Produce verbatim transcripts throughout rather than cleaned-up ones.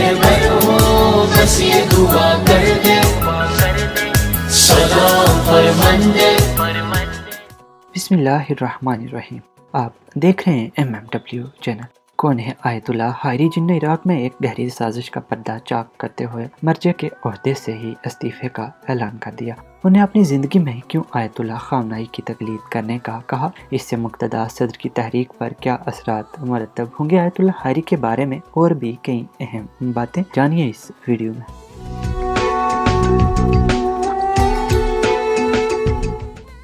रहमत हो, बस ये दुआ कर दे, सलाम फरमांदे। बिस्मिल्लाहिर्रहमानिर्रहीम। आप देख रहे हैं एम एम डब्ल्यू चैनल। कौन है आयतुल्लाह हायरी, जिन्हें इराक में एक गहरी साजिश का पर्दा चाक करते हुए मर्जे के ओहदे से ही इस्तीफे का ऐलान कर दिया। उन्हें अपनी ज़िंदगी में क्यों आयतुल्लाह खामेनेई की तकलीद करने का कहा, इससे मुक़्तदा सदर की तहरीक पर क्या असरात मुरतब होंगे, आयतुल्लाह हायरी के बारे में और भी कई अहम बातें जानिए इस वीडियो में।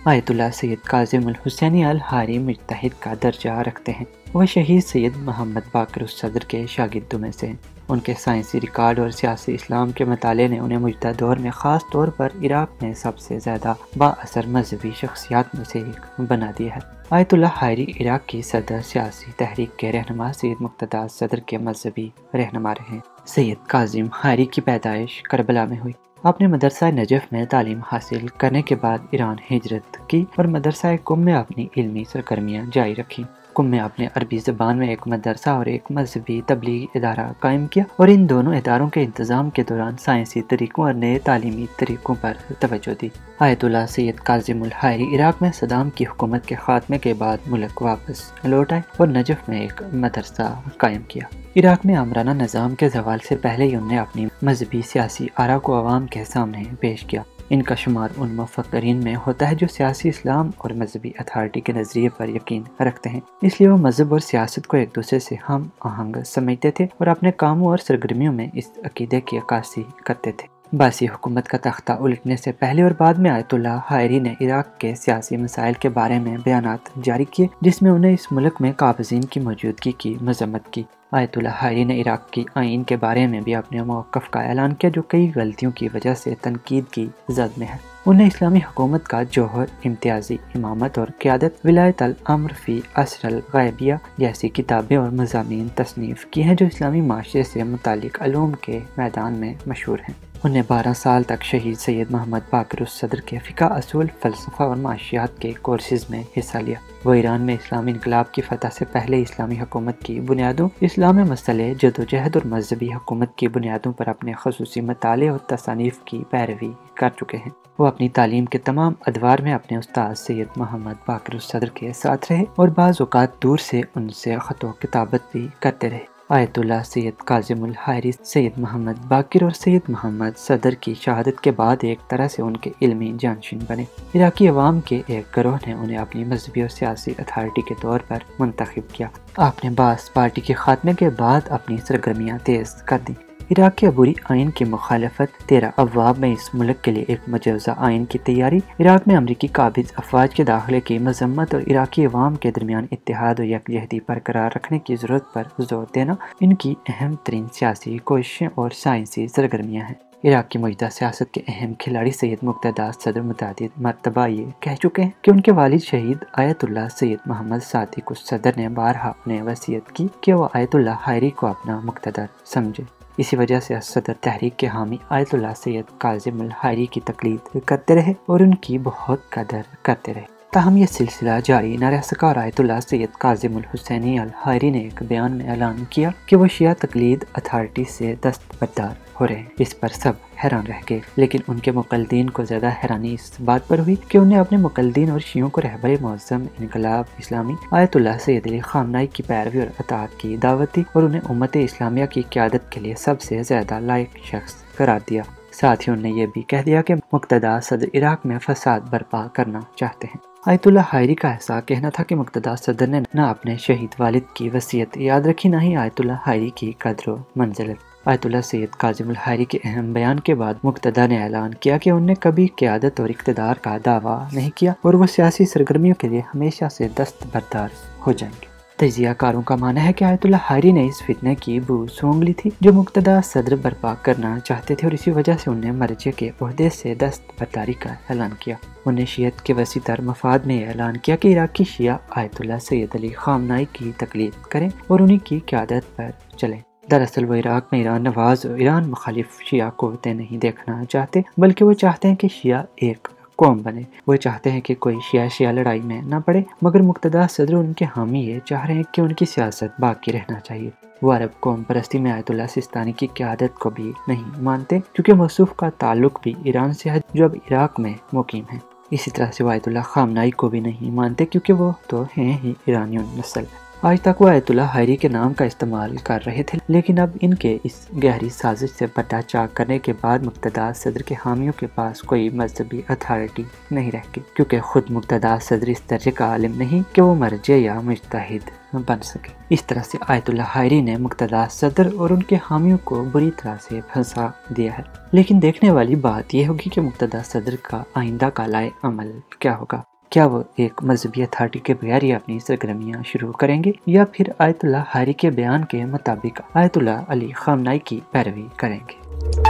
Ayatollah Sayyid Kazim Husseini al Haeri मुजतहिद का दर्जा रखते हैं। वह शहीद सैयद मुहम्मद बाक़िर अल-सद्र के शागिर्दों में से हैं। उनके साइंसी रिकॉर्ड और सियासी इस्लाम के मताले ने उन्हें मुजदा दौर में ख़ास तौर पर इराक़ में सबसे ज़्यादा बाअसर मजहबी शख्सियात में से एक बना दिया है। आयतुल्लाह हायरी इराक़ की सदर सियासी तहरीक के रहनुमा सैयद मुक़्तदा सदर के मजहबी रहनुमा रहे हैं। सैयद काज़िम हायरी की पैदाइश करबला में हुई। आपने मदरसा नजफ़ में तालीम हासिल करने के बाद ईरान हिजरत की और मदरसा कुम में अपनी इल्मी सरगर्मियाँ जारी रखी। कुम में आपने अरबी ज़बान में एक मदरसा और एक मजहबी तबलीग इदारा कायम किया और इन दोनों इदारों के इंतज़ाम के दौरान साइंसी तरीक़ों और नए तालीमी तरीक़ों पर तवज्जो दी। Ayatollah Sayyid Kazim Haeri Iraq में सदाम की हुकूमत के ख़ात्मे के बाद मुल्क वापस लौट आए और नजफ़ में एक मदरसा कायम किया। इराक़ में आमराना निज़ाम के ज़वाल से पहले ही उन्होंने अपनी मजहबी सियासी आरा को आवाम के सामने पेश किया। इनका शुमार उन मुफक्करीन में होता है जो सियासी इस्लाम और मजहबी अथॉरिटी के नज़रिए पर यकीन रखते हैं, इसलिए वो मजहब और सियासत को एक दूसरे से हम आहंग समझते थे और अपने कामों और सरगर्मियों में इस अकीदे की अक्कासी करते थे। बासी हुकूमत का तख्ता उलटने से पहले और बाद में आयतुल्लाह हायरी ने इराक़ के सियासी मसाइल के बारे में बयानात जारी किए, जिसमें उन्हें इस मुल्क में काबिज़ीन की मौजूदगी की मजम्मत की। आयतुल्लाह हायरी ने इराक़ की आइन के बारे में भी अपने मौक़िफ़ का ऐलान किया, जो कई गलतियों की वजह से तनकीद की जद में है। उन्हें इस्लामी हुकूमत का जौहर, इम्तियाजी इमामत और क़ियादत, विलायत अल अम्र फ़ी असरल ग़ैबिया जैसी किताबें और मज़ामीन तसनीफ़ की हैं, जो इस्लामी माशरे से मुतालिक अलूम के मैदान में मशहूर हैं। उन्हें बारह साल तक शहीद सैयद मोहम्मद बाक़िर अल-सद्र के फ़िक़्ह, असूल, फ़लसफ़ा और माशियात के कोर्सेज़ में हिस्सा लिया। वह ईरान में इस्लामी इनकलाब की फतह से पहले इस्लामी हुकूमत की बुनियादों, इस्लामी मसले, जदोजहद और मजहबी हुकूमत की बुनियादों पर अपने खसूसी मताले और तसानीफ़ की पैरवी कर चुके हैं। वो अपनी तालीम के तमाम अदवार में अपने उस्ताद सैयद मोहम्मद बाक़िर अल-सद्र के साथ रहे और बाज़ औक़ात दूर से उनसे ख़ुतो किताबत भी करते रहे। Ayatollah Sayyid Kazim Haeri Sayyid Mohammad Baqir और सैयद मोहम्मद सदर की शहादत के बाद एक तरह से उनके इल्मी जानशीन बने। इराकी अवाम के एक गरोह ने उन्हें अपनी मजहबी और सियासी अथॉरिटी के तौर पर मुंतखब किया। आपने बास पार्टी के खात्मे के बाद अपनी सरगर्मियाँ तेज़ कर दी। इराक़ के अबूरी आइन की मुखालफत, तेरह अवाब में इस मुल्क के लिए एक मजवजा आइन की तैयारी, इराक़ में अमरीकी काबिज़ अफवाज के दाखिले की मजम्मत और इराक़ी अवाम के दरमियान इत्तेहाद और यकजहती बरकरार रखने की ज़रूरत पर जोर देना इनकी अहम तरीन सियासी कोशिशें और साइंसी सरगर्मियाँ हैं। इराक़ की मौजूदा सियासत के अहम खिलाड़ी सैयद मुक़्तदा सदर मुतअद्दिद मरतबा ये कह चुके हैं कि उनके वालिद शहीद आयतुल्लाह सैयद मोहम्मद सादिक सदर ने बारहा उन्हें वसीयत की कि वह आयतुल्लाह हायरी को अपना मुक़्तदर समझे। इसी वजह से सदर तहरीक के हामी आयतुल्लाह सैयद काज़िम हायरी की तकलीद करते रहे और उनकी बहुत कदर करते रहे। ताहम यह सिलसिला जारी न रह सका और Ayatollah Sayyid Kazim Husseini al Haeri ने एक बयान में ऐलान किया कि वो शिया तकलीद अथॉरिटी से दस्तबरदार हो रहे हैं। इस पर सब हैरान रह गए, लेकिन उनके मुक़ल्लिदीन को ज़्यादा हैरानी इस बात पर हुई कि उन्हें अपने मुक़ल्लिदीन और शियों को रहबर मौज़म इनकलाब इस्लामी आयतुल्लाह सैयद खामेनेई की पैरवी और अताअत की दावत दी और उन्हें उम्मत इस्लामिया की क़यादत के लिए सबसे ज़्यादा लायक शख्स करार दिया। साथ ही उन्होंने ये भी कह दिया कि मुक़्तदा सदर इराक़ में फसाद बर्पा करना चाहते हैं। आयतुल्लाह हायरी का ऐसा कहना था कि मुक़्तदा सदर ने न अपने शहीद वालिद की वसीयत याद रखी, न ही आयतुल्लाह हायरी की कदर व मंजिलत। आयतुल्लाह सैयद काज़िम हायरी के अहम बयान के बाद मुक़्तदा ने ऐलान किया कि उन्होंने कभी क़यादत और इक़्तदार का दावा नहीं किया और वो सियासी सरगर्मियों के लिए हमेशा से दस्तबरदार हो जाएंगे। तजिया कारों का मानना है कि आयतुल्लाह हायरी ने इस फितने की बू सूंघ ली थी जो मुक़्तदा सदर बर्पा करना चाहते थे और इसी वजह से उन्हें मर्जे के ओहदे से दस्तबरदारी का ऐलान किया। उन्हें शियत के वसी तर मफाद में ऐलान किया कि इराक़ी शिया आयतुल्लाह सैयद अली खामेनेई की तकलीद करें और उन्हीं की क़यादत पर चलें। दरअसल वो इराक़ में ईरान नवाज और ईरान मुखालिफ शिया को नहीं देखना चाहते, बल्कि वो चाहते हैं कि शिया एक कौम बने। वो चाहते हैं कि कोई शिया शिया लड़ाई में ना पड़े, मगर मुक़्तदा सदर उनके हामी है, चाह रहे हैं कि उनकी सियासत बाकी रहना चाहिए। वो अरब कौम परस्ती में आयतुल्लाह सिस्तानी की क़यादत को भी नहीं मानते, क्योंकि मौसूफ का ताल्लुक भी ईरान से है जो अब इराक़ में मुकीम है। इसी तरह से आयतुल्लाह खामनेई को भी नहीं मानते, क्योंकि वो तो हैं ही ईरानी नस्ल। आज तक वो आयतुल्लाह हायरी के नाम का इस्तेमाल कर रहे थे, लेकिन अब इनके इस गहरी साजिश से पटाचाक करने के बाद मुक़्तदा सदर के हामियों के पास कोई मजहबी अथॉरिटी नहीं रह गई, क्योंकि खुद मुक़्तदा सदर इस तरह का आलिम नहीं कि वो मर्जे या मुजतहिद बन सके। इस तरह से आयतुल्लाह हायरी ने मुक़्तदा सदर और उनके हामियों को बुरी तरह से फंसा दिया है। लेकिन देखने वाली बात यह होगी कि मुक़्तदा सदर का आइंदा का लाए अमल क्या होगा। क्या वो एक मजहबी अथॉरिटी के बगैर ही अपनी सरगर्मियाँ शुरू करेंगे, या फिर आयतुल्लाह हारी के बयान के मुताबिक आयतुल्लाह अली खामनेई की पैरवी करेंगे।